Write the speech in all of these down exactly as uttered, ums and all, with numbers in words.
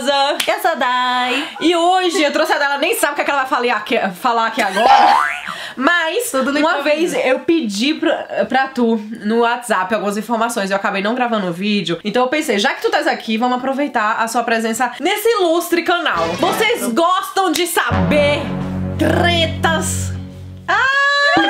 maravilhosa! Eu sou a Dai. E hoje eu trouxe a Dai, ela nem sabe o que, é que ela vai falar aqui, falar aqui agora. Mas, Tudo uma vez eu pedi pra, pra tu, no WhatsApp, algumas informações. Eu acabei não gravando o vídeo. Então eu pensei, já que tu estás aqui, vamos aproveitar a sua presença nesse ilustre canal. Vocês gostam de saber tretas? Ah!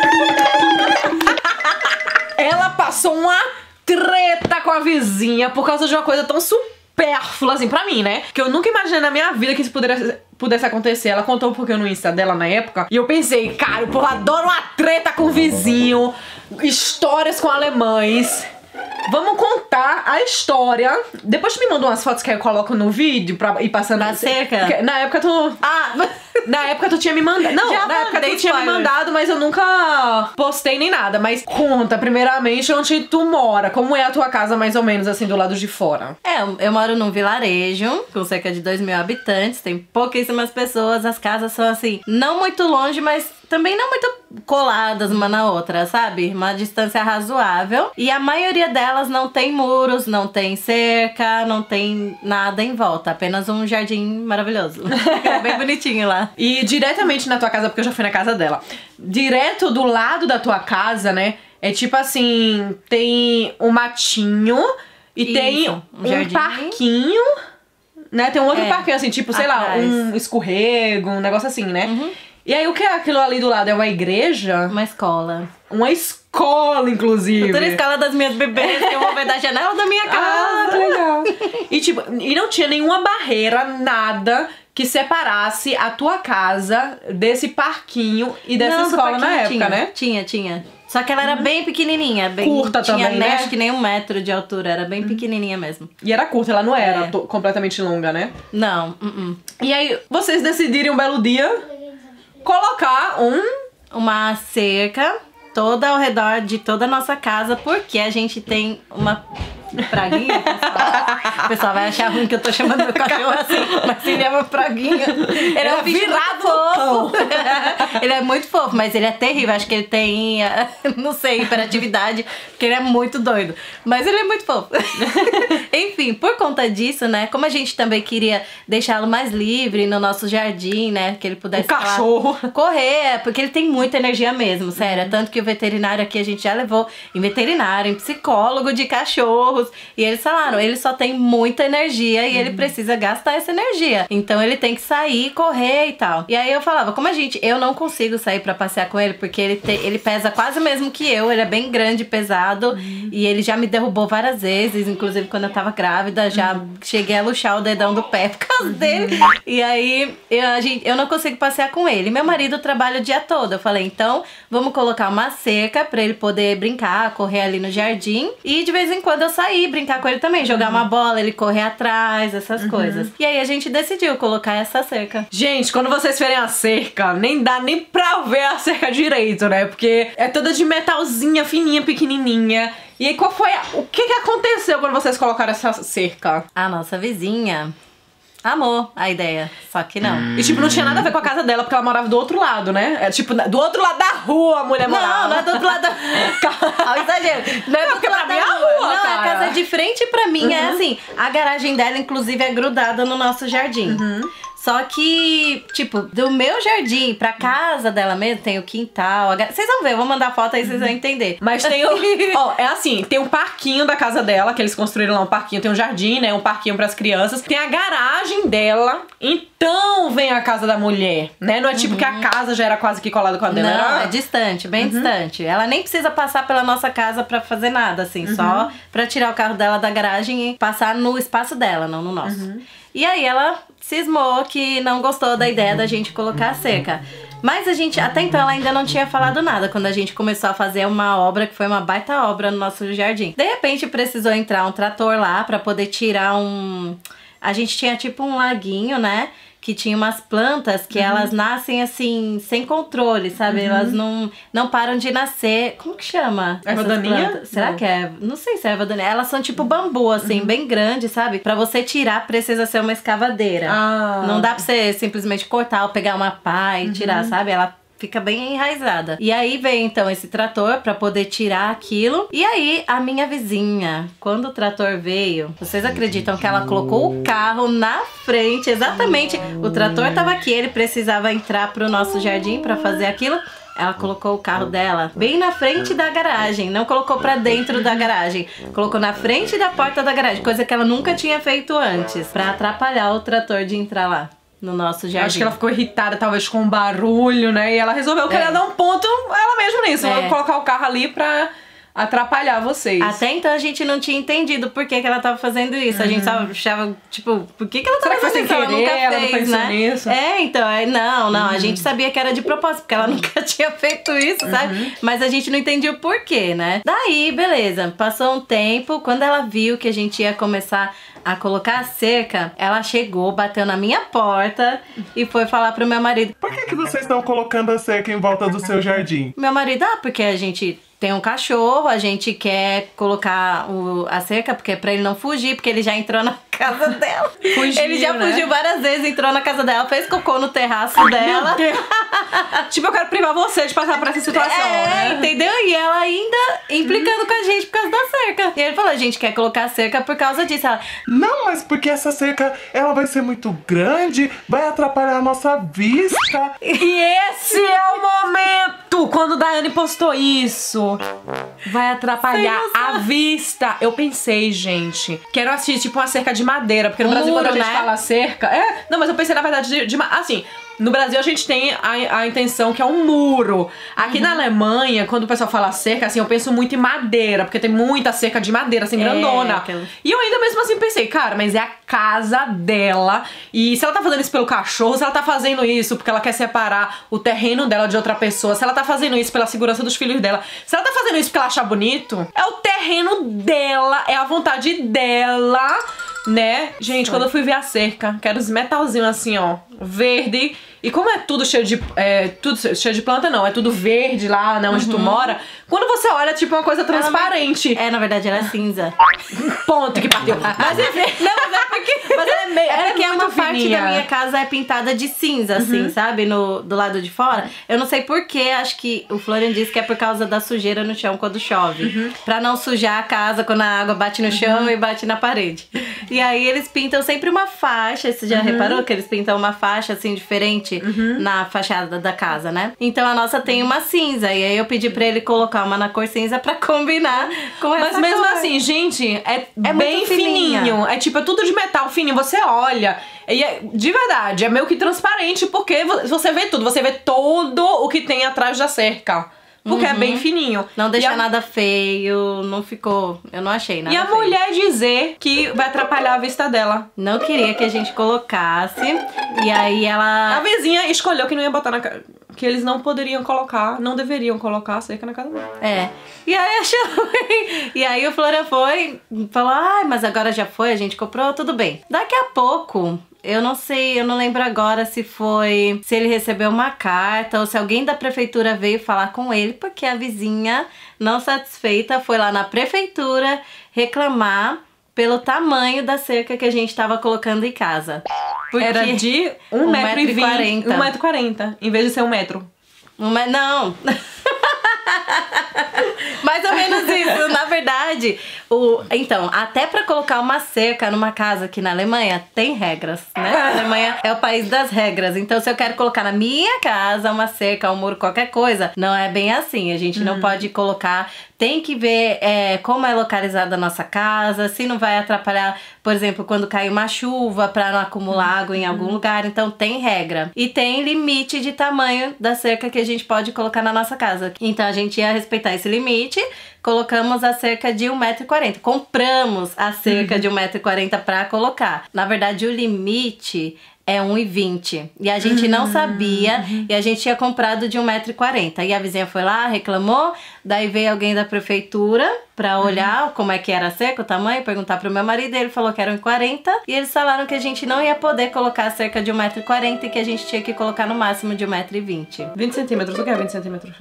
Ela passou uma treta com a vizinha por causa de uma coisa tão supérflua, assim, pra mim, né? Que eu nunca imaginei na minha vida que isso poderia... pudesse acontecer. Ela contou um pouquinho no Insta dela na época, e eu pensei, cara, o povo adora uma treta com o vizinho, histórias com alemães. Vamos contar a história. Depois tu me manda umas fotos que eu coloco no vídeo pra ir passando na cerca. Na época tu... Ah! Na época tu tinha me mandado. Não, já na época tu spoiler. tinha me mandado, mas eu nunca postei nem nada. Mas conta, primeiramente, onde tu mora. Como é a tua casa, mais ou menos, assim, do lado de fora? É, eu moro num vilarejo com cerca de dois mil habitantes. Tem pouquíssimas pessoas. As casas são, assim, não muito longe, mas... também não muito coladas uma na outra, sabe? Uma distância razoável. E a maioria delas não tem muros, não tem cerca, não tem nada em volta. Apenas um jardim maravilhoso. É bem bonitinho lá. E diretamente na tua casa, porque eu já fui na casa dela. Direto do lado da tua casa, né? É tipo assim, tem um matinho e Isso, tem um, um parquinho... né? Tem um outro é, parquinho assim, tipo, sei atrás. lá, um escorrego, um negócio assim, né? Uhum. E aí, o que é aquilo ali do lado? É uma igreja? Uma escola. Uma escola, inclusive. Toda a escola das minhas bebês que eu vou ver da janela da minha casa. Ah, que legal. E, tipo, e não tinha nenhuma barreira, nada que separasse a tua casa desse parquinho e dessa não, escola na época, tinha, né? Tinha, tinha. Só que ela era uhum. bem pequenininha, bem... curta tinha também, né? Acho que nem um metro de altura, era bem uhum. pequenininha mesmo. E era curta, ela não era é. completamente longa, né? Não, uh -uh. E aí, vocês decidiram um belo dia colocar um... uma cerca toda ao redor de toda a nossa casa, porque a gente tem uma... praguinha, pessoal. O pessoal vai achar ruim que eu tô chamando meu cachorro assim, mas ele é uma praguinha. Ele é um bicho fofo. Ele é muito fofo, mas ele é terrível. Acho que ele tem, não sei, hiperatividade, porque ele é muito doido. Mas ele é muito fofo. Enfim, por conta disso, né, como a gente também queria deixá-lo mais livre no nosso jardim, né, que ele pudesse o cachorro lá, correr, porque ele tem muita energia mesmo, sério. Tanto que o veterinário aqui a gente já levou em veterinário, em psicólogo de cachorro. E eles falaram, ele só tem muita energia e uhum. ele precisa gastar essa energia. Então ele tem que sair, correr e tal. E aí eu falava, como a gente, eu não consigo sair pra passear com ele, porque ele, te, ele pesa quase o mesmo que eu. Ele é bem grande, pesado. Uhum. E ele já me derrubou várias vezes. Inclusive quando eu tava grávida, já uhum. cheguei a luxar o dedão do pé por causa dele. Uhum. E aí eu, a gente, eu não consigo passear com ele. Meu marido trabalha o dia todo. Eu falei, então vamos colocar uma cerca pra ele poder brincar, correr ali no jardim. E de vez em quando eu saio sair, brincar com ele também, jogar uhum. uma bola, ele correr atrás, essas uhum. coisas. E aí a gente decidiu colocar essa cerca. Gente, quando vocês verem a cerca, nem dá nem pra ver a cerca direito, né? Porque é toda de metalzinha, fininha, pequenininha. E aí qual foi, a... o que que aconteceu quando vocês colocaram essa cerca? A nossa vizinha amou a ideia, só que não. Hum. E tipo, não tinha nada a ver com a casa dela, porque ela morava do outro lado, né? É tipo, do outro lado da rua a mulher morava. Não, não é do outro lado da rua. Exagero. Não é porque pra mim é a rua, não, cara. A casa é de frente pra mim, uhum. é assim. A garagem dela, inclusive, é grudada no nosso jardim. Uhum. Só que, tipo, do meu jardim pra casa dela mesmo, tem o quintal. Gar... Vocês vão ver, eu vou mandar foto aí, vocês vão entender. Mas tem o... Ó, é assim, tem um parquinho da casa dela, que eles construíram lá um parquinho. Tem um jardim, né, um parquinho pras crianças. Tem a garagem dela, então vem a casa da mulher, né? Não é tipo uhum. que a casa já era quase que colada com a dela. Não, era... é distante, bem uhum. distante. Ela nem precisa passar pela nossa casa pra fazer nada, assim. Uhum. Só pra tirar o carro dela da garagem e passar no espaço dela, não no nosso. Uhum. E aí ela cismou que não gostou da ideia da gente colocar a cerca. Mas a gente, até então, ela ainda não tinha falado nada quando a gente começou a fazer uma obra, que foi uma baita obra no nosso jardim. De repente precisou entrar um trator lá pra poder tirar um... A gente tinha tipo um laguinho, né? Que tinha umas plantas que uhum. elas nascem assim, sem controle, sabe? Uhum. Elas não, não param de nascer. Como que chama? Erva daninha? Será não. que é? Não sei se é erva daninha. Elas são tipo bambu, assim, uhum. bem grande, sabe? Pra você tirar, precisa ser uma escavadeira. Ah. Não dá pra você simplesmente cortar ou pegar uma pá e uhum. tirar, sabe? Ela fica bem enraizada. E aí vem então esse trator pra poder tirar aquilo. E aí a minha vizinha, quando o trator veio, vocês acreditam que ela colocou o carro na frente? Exatamente, o trator tava aqui, ele precisava entrar pro nosso jardim pra fazer aquilo. Ela colocou o carro dela bem na frente da garagem, não colocou pra dentro da garagem, colocou na frente da porta da garagem, coisa que ela nunca tinha feito antes, pra atrapalhar o trator de entrar lá no nosso jardim. Acho que ela ficou irritada, talvez, com o barulho, né? E ela resolveu que ela ia dar um ponto ela mesma nisso, é. colocar o carro ali pra atrapalhar vocês. Até então a gente não tinha entendido por que que ela tava fazendo isso. Uhum. A gente só achava, tipo, por que que ela tava fazendo isso? Ela nunca fez, ela não pensou, né? Nisso. É, então, não, não, uhum. a gente sabia que era de propósito, porque ela nunca tinha feito isso, uhum. sabe? Mas a gente não entendia o porquê, né? Daí, beleza, passou um tempo, quando ela viu que a gente ia começar a colocar a cerca, ela chegou, bateu na minha porta e foi falar pro meu marido: por que que vocês estão colocando a cerca em volta do seu jardim? Meu marido: ah, porque a gente tem um cachorro, a gente quer colocar o, a cerca, porque é pra ele não fugir, porque ele já entrou na casa dela. Fugiu, ele já né? fugiu várias vezes, entrou na casa dela, fez cocô no terraço Ai, dela. Tipo, eu quero privar você de passar por essa situação, é, né? Entendeu? E ela ainda implicando com a gente por causa da cerca. E ele falou: a gente quer colocar a cerca por causa disso. Ela: não, mas porque essa cerca, ela vai ser muito grande, vai atrapalhar a nossa vista. E esse é o momento quando Daiane postou isso. Vai atrapalhar a vista. Eu pensei, gente, quero assistir tipo uma cerca de madeira, porque no um Brasil, muro, quando a gente né? fala cerca, é, não, mas eu pensei na verdade de, de assim, no Brasil a gente tem a, a intenção que é um muro. Aqui uhum. na Alemanha, quando o pessoal fala cerca, assim, eu penso muito em madeira, porque tem muita cerca de madeira, assim, grandona. É, aquela... E eu ainda mesmo assim pensei, cara, mas é a casa dela. E se ela tá fazendo isso pelo cachorro, se ela tá fazendo isso porque ela quer separar o terreno dela de outra pessoa, se ela tá fazendo isso pela segurança dos filhos dela, se ela tá fazendo isso porque ela acha bonito, é o terreno dela, é a vontade dela, né? Gente, quando eu fui ver a cerca, que era os metalzinhos assim, ó, verde. E como é tudo cheio de... É, tudo cheio de planta, não. É tudo verde lá, né, onde uhum. tu mora. Quando você olha, é tipo uma coisa transparente. Ela, é, na verdade, ela é cinza. Ponto que bateu. Mas enfim... Não, mas é porque... Mas ela é meio... É porque é uma fininha. Parte da minha casa é pintada de cinza, assim, uhum. sabe? No, do lado de fora. Eu não sei porquê. Acho que o Florian disse que é por causa da sujeira no chão quando chove. Uhum. Pra não sujar a casa quando a água bate no chão uhum. e bate na parede. E aí eles pintam sempre uma faixa. Você já uhum. reparou que eles pintam uma faixa, assim, diferente? Uhum. Na fachada da casa, né? Então a nossa tem uma cinza. E aí eu pedi pra ele colocar uma na cor cinza pra combinar com essa. Mas mesmo cor. assim, gente, é, é bem fininho. É tipo, é tudo de metal fininho. Você olha e é, de verdade, é meio que transparente, porque você vê tudo. Você vê todo o que tem atrás da cerca, porque uhum. é bem fininho. Não deixa a... nada feio, não ficou... Eu não achei nada E a feio. mulher dizer que vai atrapalhar a vista dela. Não queria que a gente colocasse. E aí ela... A vizinha escolheu que não ia botar na casa, que eles não poderiam colocar, não deveriam colocar a cerca na casa dela. É. E aí achou... E aí o Flora foi e falou: ai, ah, mas agora já foi, a gente comprou, tudo bem. Daqui a pouco... Eu não sei, eu não lembro agora se foi... Se ele recebeu uma carta ou se alguém da prefeitura veio falar com ele, porque a vizinha, não satisfeita, foi lá na prefeitura reclamar pelo tamanho da cerca que a gente tava colocando em casa. Porque era de um metro e quarenta. um metro e quarenta, em vez de ser um metro. Um me... Não! Mais ou menos isso, na verdade. O... Então, até pra colocar uma cerca numa casa aqui na Alemanha, tem regras, né? A Alemanha é o país das regras. Então, se eu quero colocar na minha casa uma cerca, um muro, qualquer coisa, não é bem assim. A gente não hum. pode colocar... Tem que ver é, como é localizada a nossa casa, se não vai atrapalhar, por exemplo, quando cai uma chuva, pra não acumular água em algum lugar. Então tem regra. E tem limite de tamanho da cerca que a gente pode colocar na nossa casa. Então a gente ia respeitar esse limite. Colocamos a cerca de um metro e quarenta. Compramos a cerca de um metro e quarenta pra colocar. Na verdade, o limite... é um e vinte. E a gente não sabia. E a gente tinha comprado de um metro e quarenta. E a vizinha foi lá, reclamou. Daí veio alguém da prefeitura pra olhar uhum. como é que era a cerca, o tamanho. Perguntar pro meu marido. Ele falou que era um e quarenta. E eles falaram que a gente não ia poder colocar a cerca de um metro e quarenta. E que a gente tinha que colocar no máximo de um metro e vinte. vinte centímetros. O que é vinte centímetros?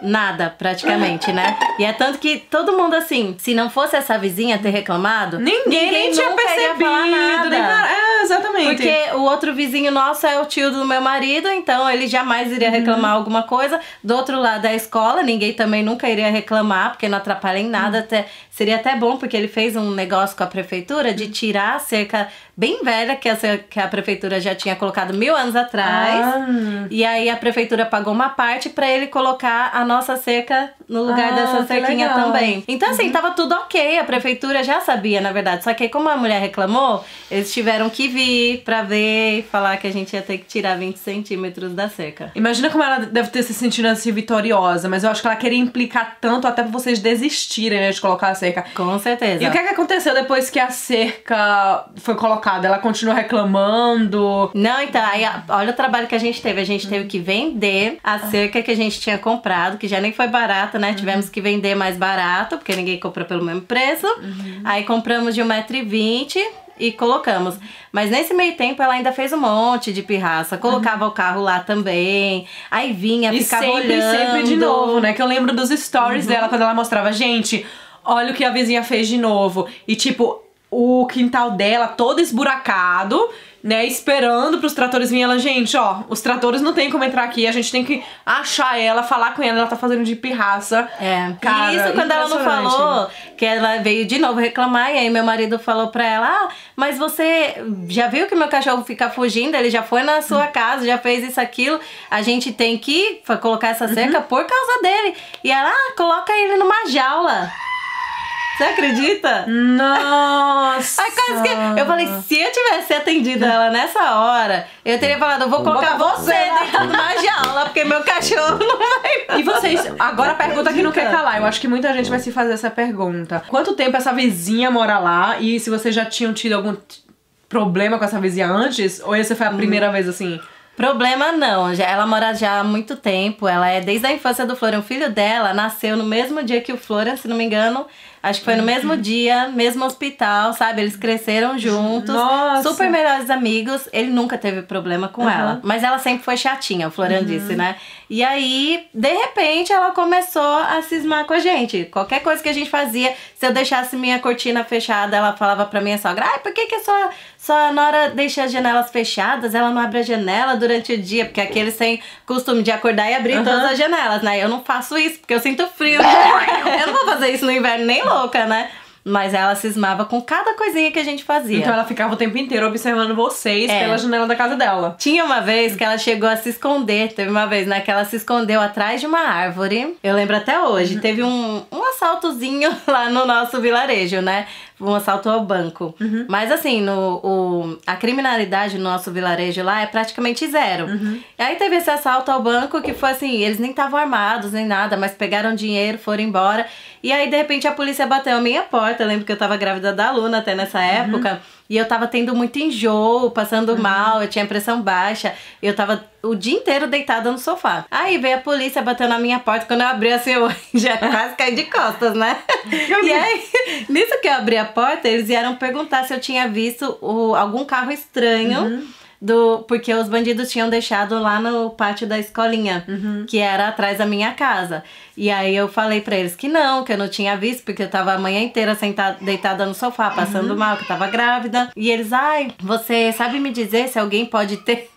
Nada, praticamente, né? E é tanto que todo mundo, assim, se não fosse essa vizinha ter reclamado, ninguém, ninguém tinha percebido, nem nada. Nem nada. É, exatamente. Porque o outro vizinho nosso é o tio do meu marido, então ele jamais iria reclamar uhum. alguma coisa. Do outro lado da escola, ninguém também nunca iria reclamar, porque não atrapalha em nada. Uhum. Até, seria até bom, porque ele fez um negócio com a prefeitura de tirar a cerca bem velha, que a, que a prefeitura já tinha colocado mil anos atrás. Ah. E aí a prefeitura pagou uma parte pra ele colocar a nossa cerca no lugar ah, dessa cerquinha legal. Também. Então assim, uhum. tava tudo ok, a prefeitura já sabia, na verdade. Só que aí, como a mulher reclamou, eles tiveram que vir pra ver e falar que a gente ia ter que tirar vinte centímetros da cerca. Imagina como ela deve ter se sentido assim, vitoriosa. Mas eu acho que ela queria implicar tanto até pra vocês desistirem, né, de colocar a cerca. Com certeza. E o que é que aconteceu depois que a cerca foi colocada? Ela continua reclamando? Não, então, aí, olha o trabalho que a gente teve. A gente teve que vender a cerca que a gente tinha comprado, que já nem foi barata, né? Uhum. Tivemos que vender mais barato, porque ninguém comprou pelo mesmo preço. Uhum. Aí compramos de um metro e vinte e colocamos. Mas nesse meio tempo ela ainda fez um monte de pirraça. Colocava uhum. o carro lá também. Aí vinha, e ficava sempre, olhando. E sempre de novo, né? Que eu lembro dos stories uhum. dela, quando ela mostrava, gente, olha o que a vizinha fez de novo. E tipo, o quintal dela todo esburacado, né, esperando pros tratores virem. Ela, gente, ó, os tratores não tem como entrar aqui, a gente tem que achar ela, falar com ela, ela tá fazendo de pirraça. É, cara, e isso quando ela não falou, que ela veio de novo reclamar, e aí meu marido falou pra ela, ah, mas você já viu que meu cachorro fica fugindo, ele já foi na sua casa, já fez isso, aquilo, a gente tem que colocar essa cerca uhum. por causa dele. E ela, ah, coloca ele numa jaula. Você acredita? Nossa! Que eu falei, se eu tivesse atendido ela nessa hora, eu teria falado, eu vou colocar você dentro de uma jaula, porque meu cachorro não vai... E vocês, agora a pergunta que não quer calar, eu acho que muita gente vai se fazer essa pergunta. Quanto tempo essa vizinha mora lá e se vocês já tinham tido algum problema com essa vizinha antes? Ou essa foi a primeira hum. vez assim... Problema não, ela mora já há muito tempo, ela é desde a infância do Florian. O filho dela nasceu no mesmo dia que o Florian, se não me engano, acho que foi no mesmo dia, mesmo hospital, sabe? Eles cresceram juntos, Nossa. super melhores amigos, ele nunca teve problema com uhum. ela, mas ela sempre foi chatinha, o Florian uhum. disse, né? E aí, de repente, ela começou a cismar com a gente, qualquer coisa que a gente fazia, se eu deixasse minha cortina fechada, ela falava pra minha sogra, ai, por que que a sua, sua nora deixa as janelas fechadas, ela não abre a janela durante durante o dia, porque aqui eles têm costume de acordar e abrir uhum. todas as janelas, né? Eu não faço isso, porque eu sinto frio. Eu não vou fazer isso no inverno nem louca, né? Mas ela cismava com cada coisinha que a gente fazia. Então ela ficava o tempo inteiro observando vocês é. pela janela da casa dela. Tinha uma vez que ela chegou a se esconder. Teve uma vez, né, que ela se escondeu atrás de uma árvore. Eu lembro até hoje. Uhum. Teve um, um assaltozinho lá no nosso vilarejo, né? Um assalto ao banco. Uhum. Mas assim, no, o, a criminalidade no nosso vilarejo lá é praticamente zero. Uhum. E aí teve esse assalto ao banco que foi assim, eles nem estavam armados nem nada, mas pegaram dinheiro, foram embora. E aí de repente a polícia bateu a minha porta. Eu lembro que eu tava grávida da Luna até nessa época. Uhum. E eu tava tendo muito enjoo, passando uhum. mal, eu tinha pressão baixa. Eu tava o dia inteiro deitada no sofá. Aí veio a polícia, bateu na minha porta. Quando eu abri assim, eu já quase caí de costas, né? E aí, nisso que eu abri a porta, eles vieram perguntar se eu tinha visto o, algum carro estranho. Uhum. Do, porque os bandidos tinham deixado lá no pátio da escolinha, uhum. que era atrás da minha casa. E aí eu falei pra eles que não, que eu não tinha visto, porque eu tava a manhã inteira sentada, deitada no sofá, passando uhum. mal, que eu tava grávida. E eles, ai, você sabe me dizer se alguém pode ter...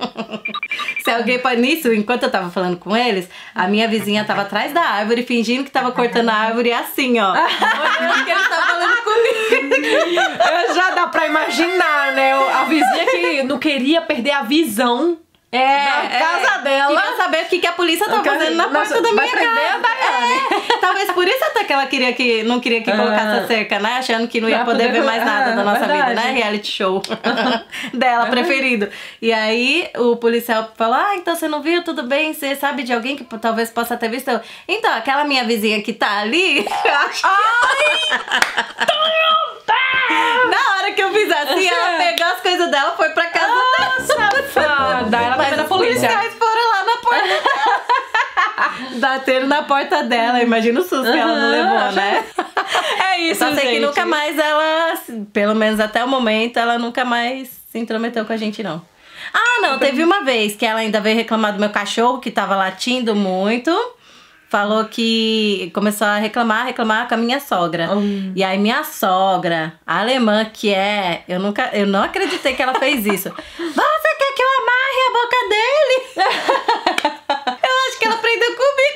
se alguém pode... Nisso, enquanto eu tava falando com eles, a minha vizinha tava atrás da árvore, fingindo que tava cortando a árvore assim, ó. Olhando que eles estavam falando comigo. Já dá pra imaginar, né? A vizinha que não queria pegar perder a visão é, da casa é, dela. Queria saber o que, que a polícia tá fazendo na porta da minha casa. É, talvez por isso até que ela queria que, não queria que ah, colocasse a cerca, né? Achando que não ia poder, poder ver mais nada ah, da nossa verdade. vida, né? Reality show dela, preferido. E aí o policial falou, ah, então você não viu? Tudo bem? Você sabe de alguém que talvez possa ter visto? Eu, então, aquela minha vizinha que tá ali... Ai! Na hora que eu fiz assim, ela pegou as coisas dela, foi pra casa ah, dela. Safada! Ela foi da polícia. Os policiais foram lá na porta dela. Bateram na porta dela. Imagina o susto uhum. que ela não levou, né? É isso, só sei, gente, que nunca mais ela, pelo menos até o momento, ela nunca mais se intrometeu com a gente, não. Ah, não, teve uma vez que ela ainda veio reclamar do meu cachorro, que tava latindo muito. falou que começou a reclamar, reclamar com a minha sogra. Hum. E aí minha sogra, a alemã que é, eu nunca, eu não acreditei que ela fez isso. Você quer que eu amarre a boca dele? Eu acho que ela aprendeu comigo.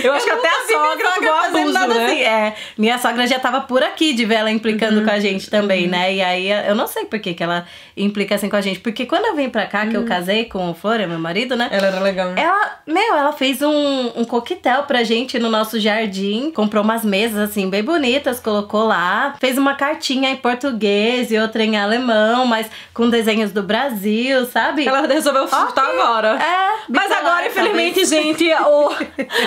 Eu acho eu que até a sogra gosta de nada, né? Assim. É, minha sogra já tava por aqui de ver ela implicando uhum. com a gente também, uhum. né? E aí, eu não sei por que que ela implica assim com a gente. Porque quando eu vim pra cá, uhum. que eu casei com o Florian, meu marido, né? Ela era legal, né? Ela, meu, ela fez um, um coquetel pra gente no nosso jardim. Comprou umas mesas, assim, bem bonitas, colocou lá. Fez uma cartinha em português e outra em alemão, mas com desenhos do Brasil, sabe? Ela resolveu okay. surtar agora. É. Mas agora, infelizmente, gente, o...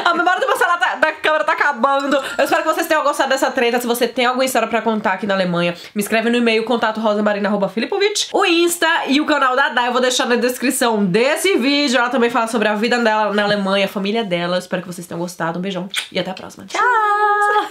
a memória do Marcelo tá, da câmera tá acabando. Eu espero que vocês tenham gostado dessa treta. Se você tem alguma história pra contar aqui na Alemanha, me escreve no e-mail contato rosamarina arroba filipovic. O Insta e o canal da Dai eu vou deixar na descrição desse vídeo. Ela também fala sobre a vida dela na Alemanha, a família dela. Eu espero que vocês tenham gostado. Um beijão e até a próxima. Tchau!